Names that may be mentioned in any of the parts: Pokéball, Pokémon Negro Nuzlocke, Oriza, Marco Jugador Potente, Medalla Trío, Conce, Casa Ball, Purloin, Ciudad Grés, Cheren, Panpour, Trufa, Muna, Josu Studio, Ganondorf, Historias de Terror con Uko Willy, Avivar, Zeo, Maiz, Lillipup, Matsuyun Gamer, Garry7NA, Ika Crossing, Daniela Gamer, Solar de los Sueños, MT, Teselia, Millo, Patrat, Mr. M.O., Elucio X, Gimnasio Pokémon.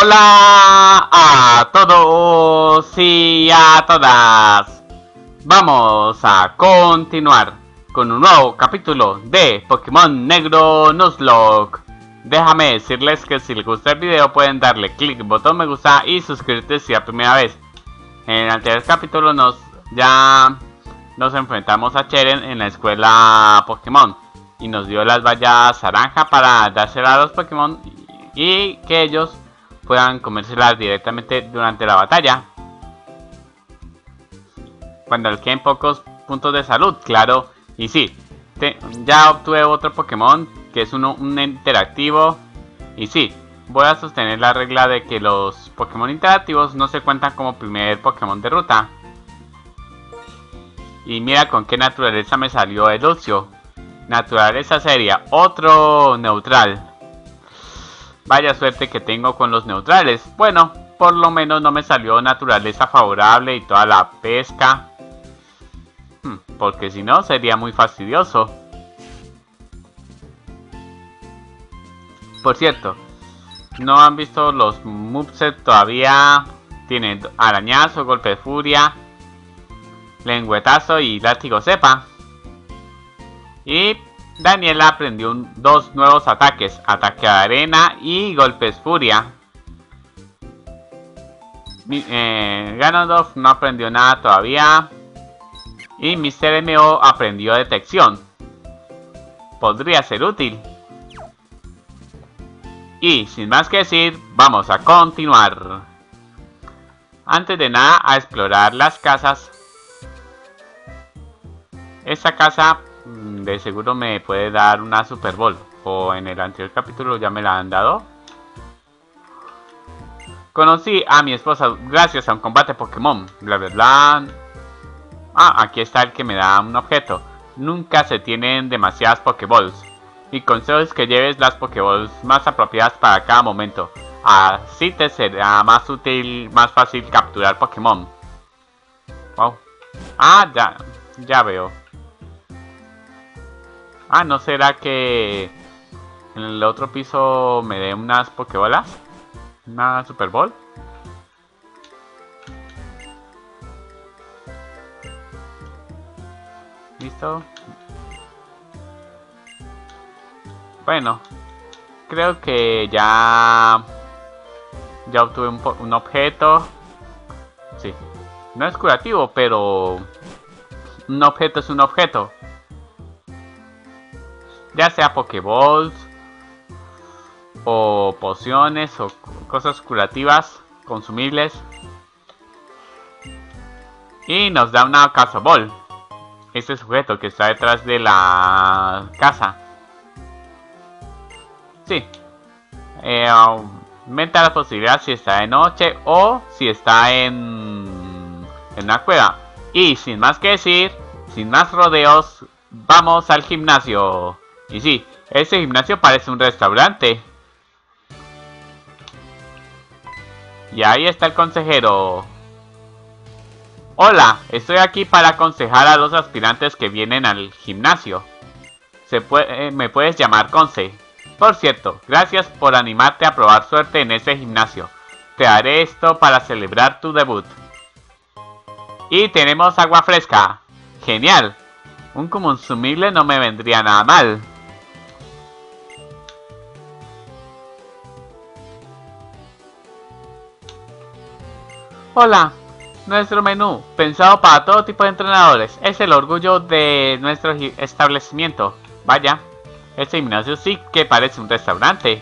Hola a todos y a todas. Vamos a continuar con un nuevo capítulo de Pokémon Negro Nuzlocke. Déjame decirles que si les gusta el video pueden darle click, botón me gusta y suscribirte si es la primera vez. En el anterior capítulo ya nos enfrentamos a Cheren en la escuela Pokémon y nos dio las vallas naranja para dárselas a los Pokémon y que ellos puedan comérselas directamente durante la batalla cuando alcancen pocos puntos de salud, claro. Y sí, ya obtuve otro Pokémon que es un interactivo. Y sí, voy a sostener la regla de que los Pokémon interactivos no se cuentan como primer Pokémon de ruta. Y mira con qué naturaleza me salió Elucio. Naturaleza seria, otro neutral. Vaya suerte que tengo con los neutrales. Bueno, por lo menos no me salió naturaleza favorable y toda la pesca. Porque si no sería muy fastidioso. Por cierto, no han visto los moveset todavía. Tienen arañazo, golpe de furia, lengüetazo y látigo cepa. Y Daniela aprendió dos nuevos ataques, ataque de arena y golpes furia. Ganondorf no aprendió nada todavía. Y Mr. M.O. aprendió detección. Podría ser útil. Y sin más que decir, vamos a continuar. Antes de nada, a explorar las casas. Esta casa de seguro me puede dar una Super Ball, o en el anterior capítulo ya me la han dado. Conocí a mi esposa gracias a un combate Pokémon, bla bla bla. Ah, aquí está el que me da un objeto. Nunca se tienen demasiadas Pokéballs. Mi consejo es que lleves las Pokéballs más apropiadas para cada momento. Así te será más útil, más fácil capturar Pokémon. Wow. Ah, ya veo. Ah, ¿no será que en el otro piso me dé unas Pokébolas? ¿Una Super Ball? ¿Listo? Bueno, creo que ya obtuve un objeto. Sí, no es curativo, pero un objeto es un objeto. Ya sea Pokéballs o pociones o cosas curativas, consumibles. Y nos da una Casa Ball. Este sujeto que está detrás de la casa. Sí. Aumenta la posibilidad si está de noche o si está en una cueva. Y sin más que decir, sin más rodeos, vamos al gimnasio. Y sí, ese gimnasio parece un restaurante. Y ahí está el consejero. Hola, estoy aquí para aconsejar a los aspirantes que vienen al gimnasio. Me puedes llamar Conce. Por cierto, gracias por animarte a probar suerte en ese gimnasio. Te haré esto para celebrar tu debut. Y tenemos agua fresca. Genial. Un consumible no me vendría nada mal. Hola, nuestro menú, pensado para todo tipo de entrenadores, es el orgullo de nuestro establecimiento. Vaya, este gimnasio sí que parece un restaurante.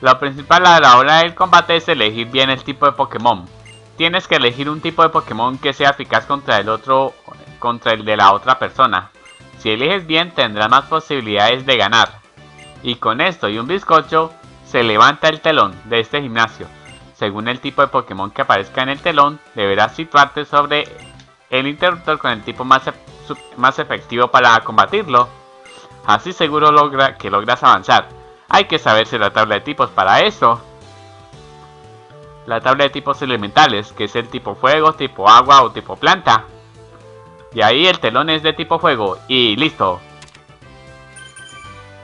Lo principal a la hora del combate es elegir bien el tipo de Pokémon. Tienes que elegir un tipo de Pokémon que sea eficaz contra el de la otra persona. Si eliges bien tendrás más posibilidades de ganar. Y con esto y un bizcocho se levanta el telón de este gimnasio. Según el tipo de Pokémon que aparezca en el telón, deberás situarte sobre el interruptor con el tipo más efectivo para combatirlo. Así seguro logras avanzar. Hay que saberse la tabla de tipos para eso. La tabla de tipos elementales, que es el tipo fuego, tipo agua o tipo planta. Y ahí el telón es de tipo fuego y listo.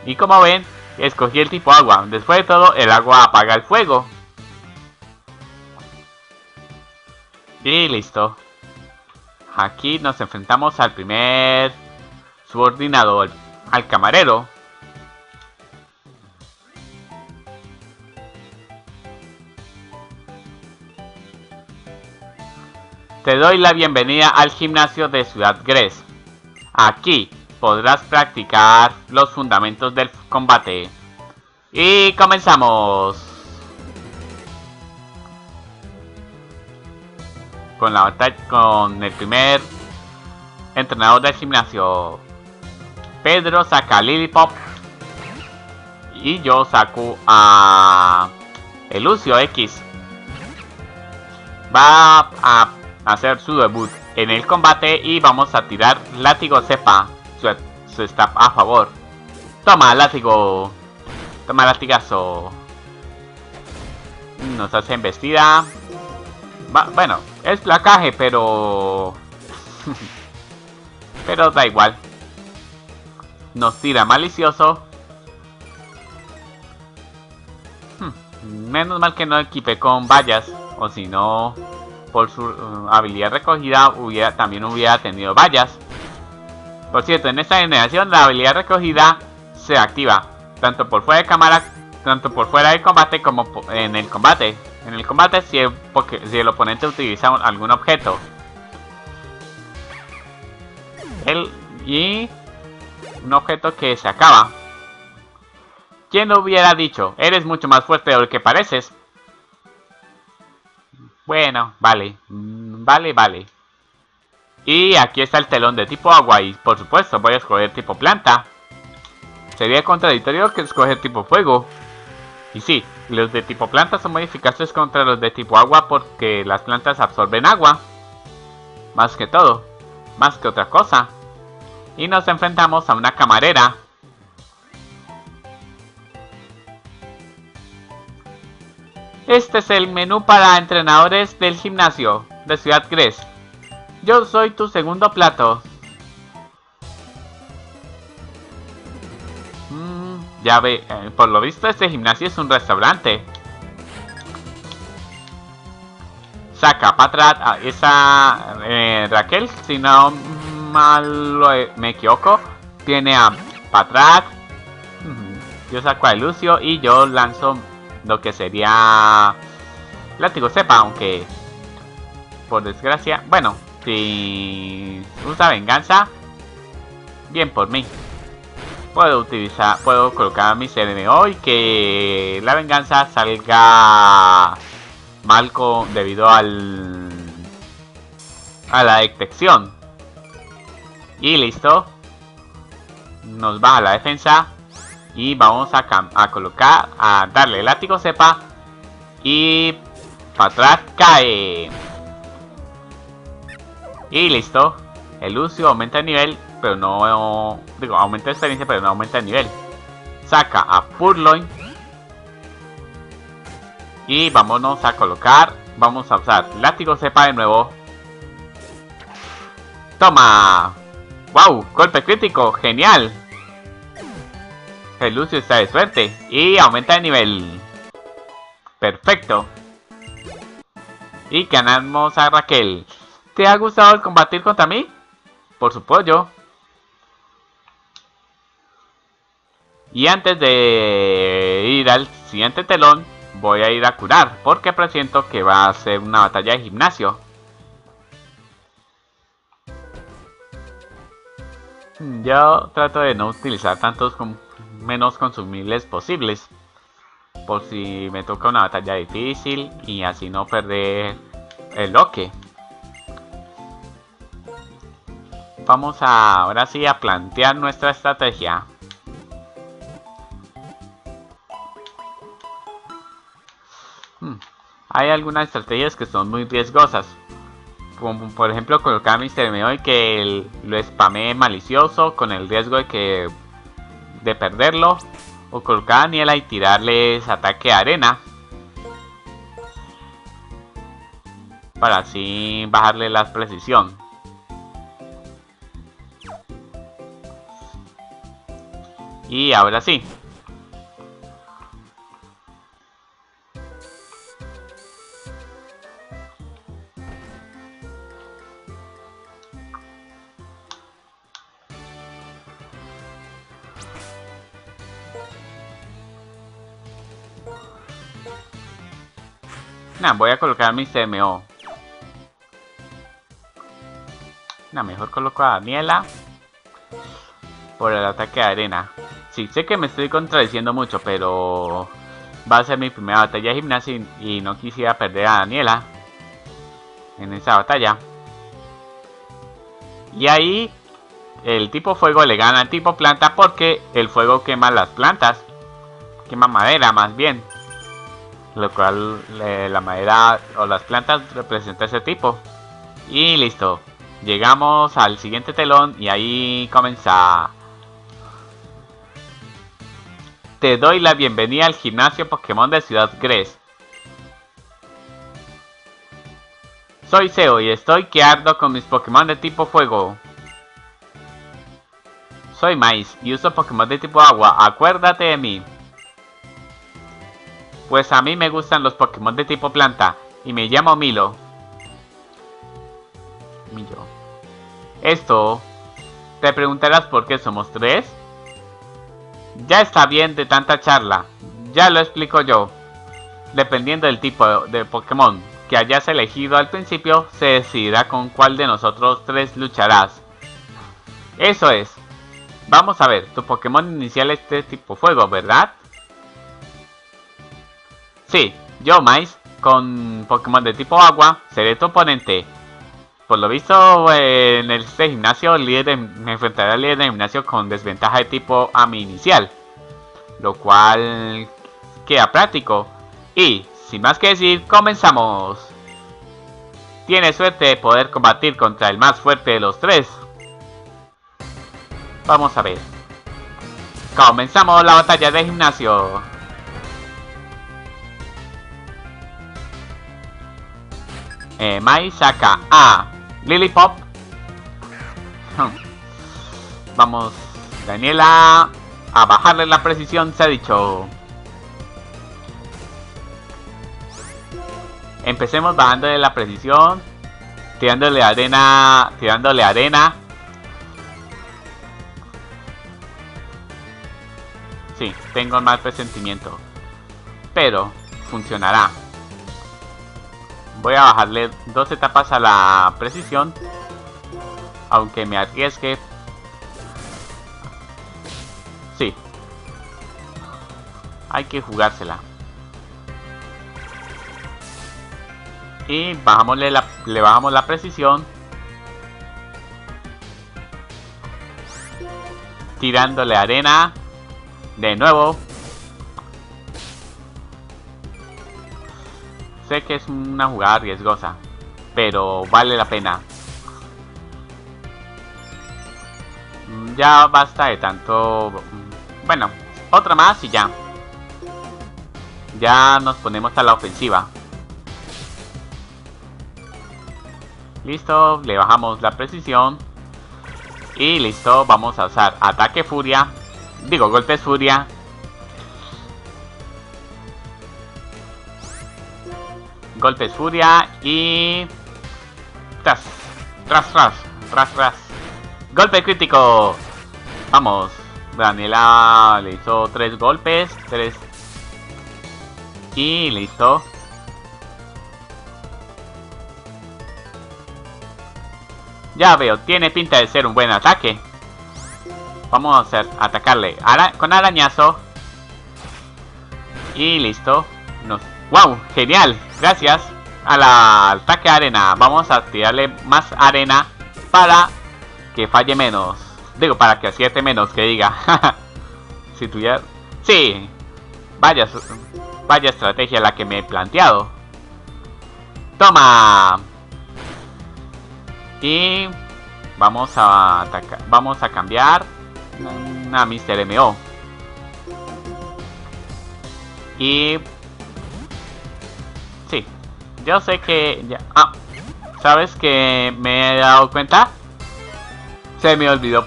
Y como ven, escogí el tipo agua. Después de todo, el agua apaga el fuego. Y listo. Aquí nos enfrentamos al primer subordinador, al camarero. Te doy la bienvenida al gimnasio de Ciudad Grés. Aquí podrás practicar los fundamentos del combate. Y comenzamos con la batalla con el primer entrenador del gimnasio. Pedro saca a Lillipup y yo saco a Elucio X. Va a hacer su debut en el combate y vamos a tirar látigo cepa, su staff a favor. Toma látigo, toma latigazo. Nos hace embestida. Bueno, es placaje, pero pero da igual. Nos tira malicioso. Menos mal que no equipe con vallas, o si no, por su habilidad recogida también hubiera tenido vallas. Por cierto, en esta generación la habilidad recogida se activa tanto por fuera de cámara, tanto por fuera del combate como en el combate. En el combate si el oponente utiliza algún objeto. Y un objeto que se acaba. ¿Quién lo hubiera dicho? Eres mucho más fuerte de lo que pareces. Bueno, vale. Y aquí está el telón de tipo agua y por supuesto voy a escoger tipo planta. Sería contradictorio que escoger tipo fuego. Y sí, los de tipo planta son muy eficaces contra los de tipo agua porque las plantas absorben agua. Más que todo, más que otra cosa. Y nos enfrentamos a una camarera. Este es el menú para entrenadores del gimnasio de Ciudad Grés. Yo soy tu segundo plato. Ya ve, por lo visto este gimnasio es un restaurante. Saca para atrás esa Raquel, si no mal me equivoco. Tiene a Patrat. Yo saco a Elucio y yo lanzo lo que sería látigo cepa, aunque por desgracia, bueno, si usa venganza, bien por mí. Puedo colocar a Mr. M.O. y que la venganza salga mal debido a la detección. Y listo. Nos baja la defensa. Y vamos a darle látigo cepa. Y para atrás cae. Y listo. Elucio aumenta el nivel, pero no... Digo, aumenta la experiencia, pero no aumenta el nivel. Saca a Purloin. Y vámonos a colocar... Vamos a usar látigo cepa de nuevo. ¡Toma! ¡Wow! ¡Golpe crítico! ¡Genial! Elucio está de suerte y aumenta de nivel. Perfecto. Y ganamos a Raquel. ¿Te ha gustado el combatir contra mí? Por supuesto. Y antes de ir al siguiente telón, voy a ir a curar, porque presiento que va a ser una batalla de gimnasio. Yo trato de no utilizar tantos menos consumibles posibles, por si me toca una batalla difícil y así no perder el bloque. Vamos ahora sí a plantear nuestra estrategia. Hay algunas estrategias que son muy riesgosas, como por ejemplo colocar a Mr. M.O. y que lo spamee malicioso con el riesgo de perderlo, o colocar a Daniela y tirarles ataque a arena para así bajarle la precisión. Y ahora sí, Nah, voy a colocar mi CMO. Nah, mejor coloco a Daniela por el ataque de arena. Sí, sé que me estoy contradiciendo mucho, pero va a ser mi primera batalla de gimnasia y no quisiera perder a Daniela en esa batalla. Y ahí el tipo fuego le gana al tipo planta porque el fuego quema las plantas. Quema madera más bien. Lo cual la madera o las plantas representa ese tipo. Y listo. Llegamos al siguiente telón y ahí comienza. Te doy la bienvenida al gimnasio Pokémon de Ciudad Grés. Soy Zeo y estoy que ardo con mis Pokémon de tipo fuego. Soy Maiz y uso Pokémon de tipo agua, acuérdate de mí. Pues a mí me gustan los Pokémon de tipo planta y me llamo Milo. Millo. Esto, te preguntarás por qué somos tres. Ya está bien de tanta charla, ya lo explico yo. Dependiendo del tipo de Pokémon que hayas elegido al principio, se decidirá con cuál de nosotros tres lucharás. Eso es. Vamos a ver, tu Pokémon inicial es de tipo fuego, ¿verdad? Sí, yo Maiz, con Pokémon de tipo agua, seré tu oponente. Por lo visto, en este gimnasio, me enfrentaré al líder de gimnasio con desventaja de tipo a mi inicial. Lo cual queda práctico. Y, sin más que decir, comenzamos. Tienes suerte de poder combatir contra el más fuerte de los tres. Vamos a ver. Comenzamos la batalla de gimnasio. Mai saca a Lillipup. Vamos, Daniela, a bajarle la precisión, se ha dicho. Empecemos bajándole la precisión, tirándole arena, Sí, tengo mal presentimiento, pero funcionará. Voy a bajarle dos etapas a la precisión, aunque me arriesgue. Sí, hay que jugársela. Y le bajamos la precisión, tirándole arena. De nuevo. Sé que es una jugada riesgosa, pero vale la pena. Ya basta de tanto. Bueno, otra más y ya. Ya nos ponemos a la ofensiva. Listo, le bajamos la precisión. Y listo, vamos a usar ataque furia. Digo, golpes furia. Golpes furia y... Tras, tras, tras, tras, tras. Golpe crítico. Vamos. Daniela le hizo tres golpes. Tres. Y listo. Ya veo, tiene pinta de ser un buen ataque. Vamos a atacarle con arañazo. Y listo. ¡Wow! ¡Genial! Gracias al ataque de arena. Vamos a tirarle más arena para que falle menos. Digo, para que acierte menos, que diga. Si tuviera... ¡Sí! Vaya estrategia la que me he planteado. ¡Toma! Y... vamos a atacar... vamos a cambiar... a Mr. M.O. Y... sí, yo sé que... ya... ah, ¿sabes que me he dado cuenta? Se me olvidó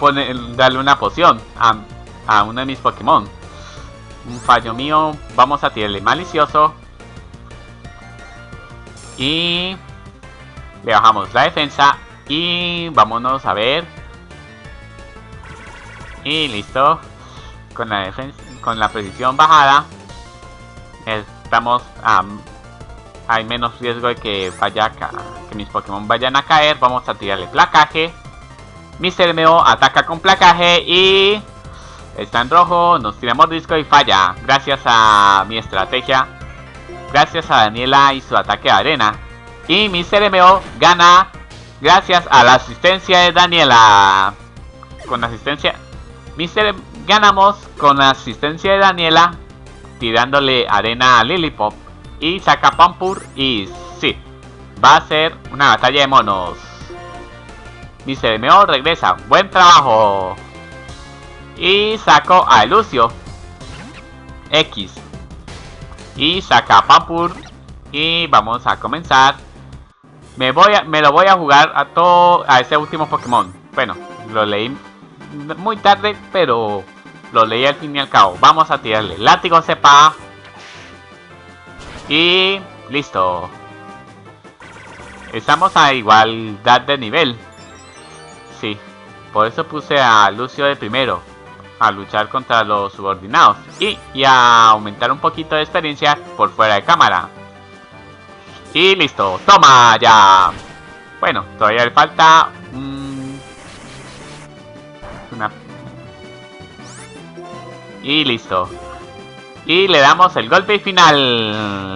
darle una poción a uno de mis Pokémon. Un fallo mío. Vamos a tirarle malicioso. Y... le bajamos la defensa. Y... vámonos a ver... y listo, con la defensa, con la precisión bajada, estamos a hay menos riesgo de que vaya acá, que mis Pokémon vayan a caer. Vamos a tirarle placaje. Mr. M.O. ataca con placaje y está en rojo. Nos tiramos disco y falla. Gracias a mi estrategia, gracias a Daniela y su ataque de arena. Y Mr. M.O. gana gracias a la asistencia de Daniela. Con asistencia ganamos con la asistencia de Daniela, tirándole arena a Lillipup. Y saca Panpour y sí, va a ser una batalla de monos. Mr. M.O. regresa, buen trabajo. Y sacó a Elucio X. Y saca a Panpour. Y vamos a comenzar. Me lo voy a jugar a todo, a ese último Pokémon. Bueno, lo leí muy tarde, pero lo leí al fin y al cabo. Vamos a tirarle látigo cepa. Y listo. Estamos a igualdad de nivel. Sí, por eso puse a Lucio de primero, a luchar contra los subordinados y a aumentar un poquito de experiencia por fuera de cámara. Y listo, toma ya. Bueno, todavía le falta una. Y listo. Y le damos el golpe final.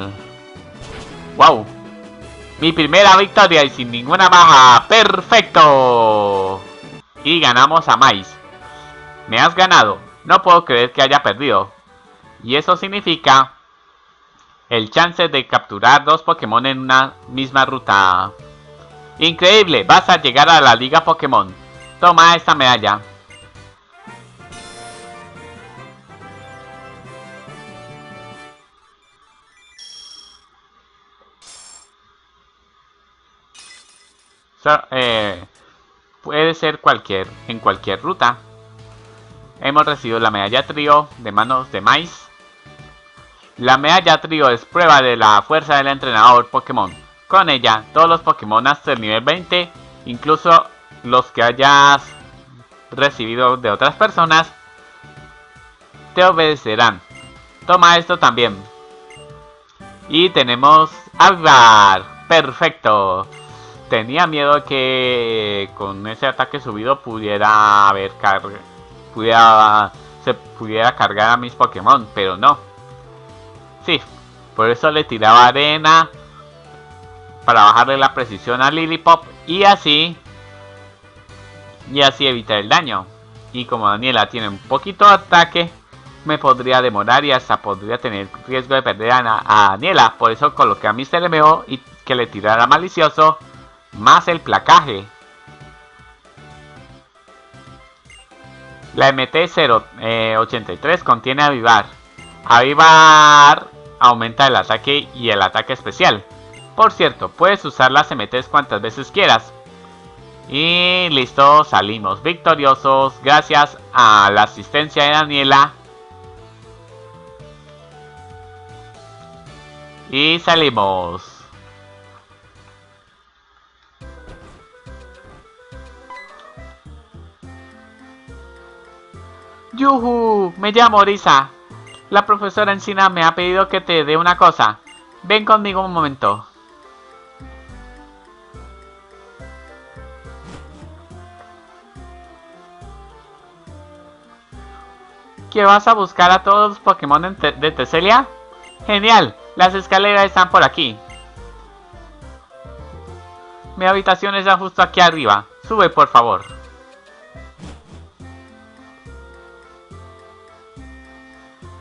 Wow. Mi primera victoria y sin ninguna baja. Perfecto. Y ganamos a Maiz. Me has ganado. No puedo creer que haya perdido. Y eso significa el chance de capturar dos Pokémon en una misma ruta. Increíble. Vas a llegar a la Liga Pokémon. Toma esta medalla. Puede ser en cualquier ruta. Hemos recibido la medalla trío de manos de Maiz. La medalla trío es prueba de la fuerza del entrenador Pokémon. Con ella, todos los Pokémon hasta el nivel 20, incluso los que hayas recibido de otras personas, te obedecerán. Toma esto también. Y tenemos Avivar. Perfecto. Tenía miedo que con ese ataque subido se pudiera cargar a mis Pokémon, pero no. Sí, por eso le tiraba arena para bajarle la precisión a Lillipup y así evitar el daño. Y como Daniela tiene un poquito de ataque, me podría demorar y hasta podría tener riesgo de perder a Daniela. Por eso coloqué a Mr. M.O. y que le tirara malicioso más el placaje. La MT-083 contiene Avivar. Avivar aumenta el ataque y el ataque especial. Por cierto, puedes usar las MTs cuantas veces quieras. Y listo, salimos victoriosos gracias a la asistencia de Daniela. Y salimos. ¡Yuhu! Me llamo Oriza. La profesora Encina me ha pedido que te dé una cosa. Ven conmigo un momento. ¿Qué vas a buscar a todos los Pokémon de Teselia? ¡Genial! Las escaleras están por aquí. Mi habitación está justo aquí arriba. Sube, por favor.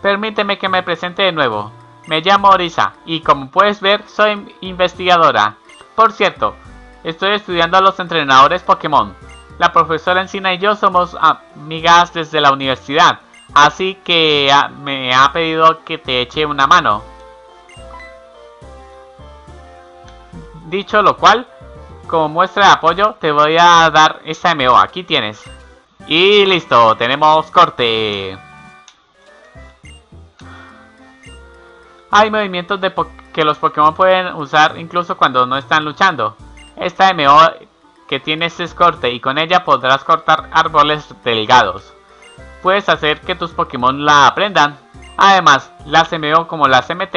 Permíteme que me presente de nuevo. Me llamo Oriza y como puedes ver soy investigadora. Por cierto, estoy estudiando a los entrenadores Pokémon. La profesora Encina y yo somos amigas desde la universidad, así que me ha pedido que te eche una mano. Dicho lo cual, como muestra de apoyo te voy a dar esta MO. Aquí tienes. Y listo, tenemos corte. Hay movimientos que los Pokémon pueden usar incluso cuando no están luchando. Esta MO que tienes es corte y con ella podrás cortar árboles delgados. Puedes hacer que tus Pokémon la aprendan. Además, las MO como las MT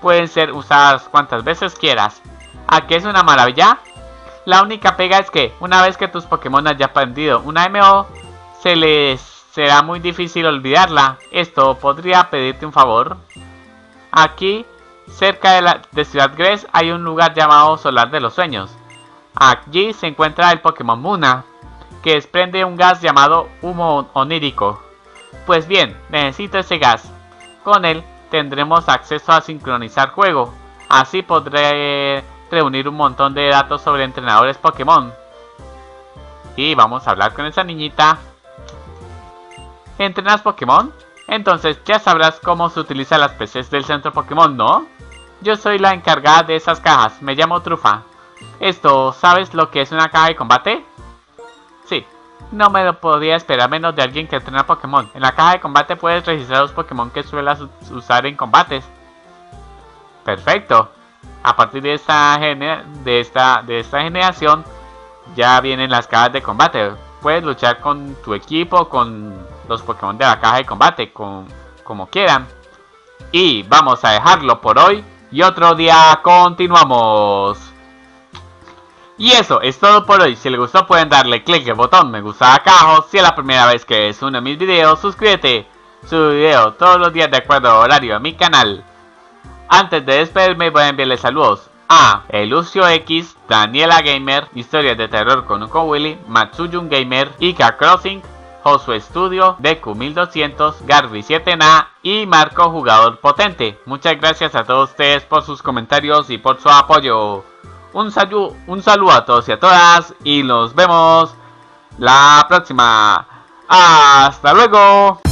pueden ser usadas cuantas veces quieras. Aquí es una maravilla. La única pega es que una vez que tus Pokémon haya aprendido una M.O. se les será muy difícil olvidarla. Esto podría pedirte un favor. Aquí cerca de Ciudad Grés hay un lugar llamado Solar de los Sueños. Allí se encuentra el Pokémon Muna, que desprende un gas llamado humo onírico. Pues bien, necesito ese gas. Con él tendremos acceso a sincronizar juego. Así podré reunir un montón de datos sobre entrenadores Pokémon. Y vamos a hablar con esa niñita. ¿Entrenas Pokémon? Entonces ya sabrás cómo se utilizan las PCs del centro Pokémon, ¿no? Yo soy la encargada de esas cajas, me llamo Trufa. Esto, ¿sabes lo que es una caja de combate? Sí, no me lo podía esperar menos de alguien que entrena Pokémon. En la caja de combate puedes registrar los Pokémon que suelas usar en combates. Perfecto. A partir de esta generación ya vienen las cajas de combate. Puedes luchar con tu equipo, con los Pokémon de la caja de combate, como quieran. Y vamos a dejarlo por hoy y otro día continuamos. Y eso es todo por hoy. Si les gustó pueden darle clic al botón me gusta acá abajo. Si es la primera vez que ves uno de mis videos, suscríbete. Subo video todos los días de acuerdo al horario a mi canal. Antes de despedirme voy a enviarles saludos a Elucio X, Daniela Gamer, Historias de Terror con Uko Willy, Matsuyun Gamer, Ika Crossing, Josu Studio, Deku1200, Garry7NA y Marco Jugador Potente. Muchas gracias a todos ustedes por sus comentarios y por su apoyo. Un saludo a todos y a todas y nos vemos la próxima. ¡Hasta luego!